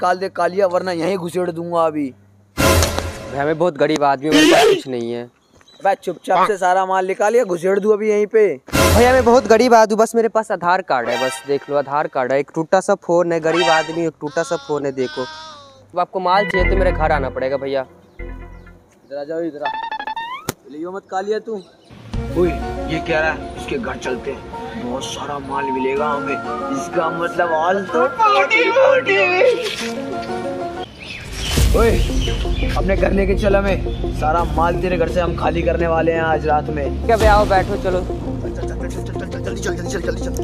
निकाल दे कालिया, वरना यहीं घुसेड़ दूंगा। अभी हमें बहुत गरीब आदमी, कुछ नहीं है, बस चुपचाप से सारा माल निकालिए, घुसेड़ दूं अभी यहीं पे। भैया मैं बहुत गरीब आदमी, बस मेरे पास आधार कार्ड है, बस देख लो आधार कार्ड है, एक टूटा सा फोन है, गरीब आदमी एक टूटा सा फोन है। देखो अब आपको माल चाहिए तो मेरे घर आना पड़ेगा। भैया इधर आ जाओ, इधर लियो मत कालिया तू। ओए ये कह रहा है इसके घर चलते हैं, बहुत सारा माल मिलेगा हमें, इसका मतलब ऑल तो ओए अपने घर लेके चल, हमें सारा माल तेरे घर से हम खाली करने वाले हैं आज रात में। क्या आओ बैठो, चलो जल्दी चल जल्दी चल जल्दी चल।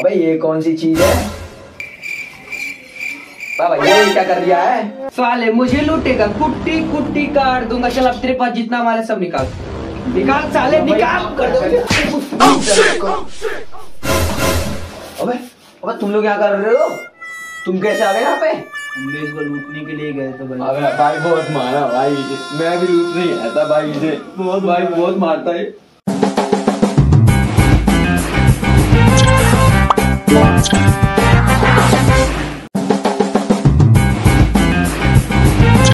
अबे ये कौन सी चीज है बाबा, ये क्या कर दिया है साले, मुझे लूटेगा, कुट्टी कुट्टी काट दूंगा। चल अब तेरे पास जितना माल है सब निकाल निकाल साले निकाल। अबे अबे तुम लोग क्या कर रहे हो, तुम कैसे आ गए यहाँ पे? हमने इसको लूटने के लिए गए थे भाई। अबे भाई बहुत मारा भाई, मैं भी लूट नहीं आता भाई इसे, बहुत भाई बहुत मारता है।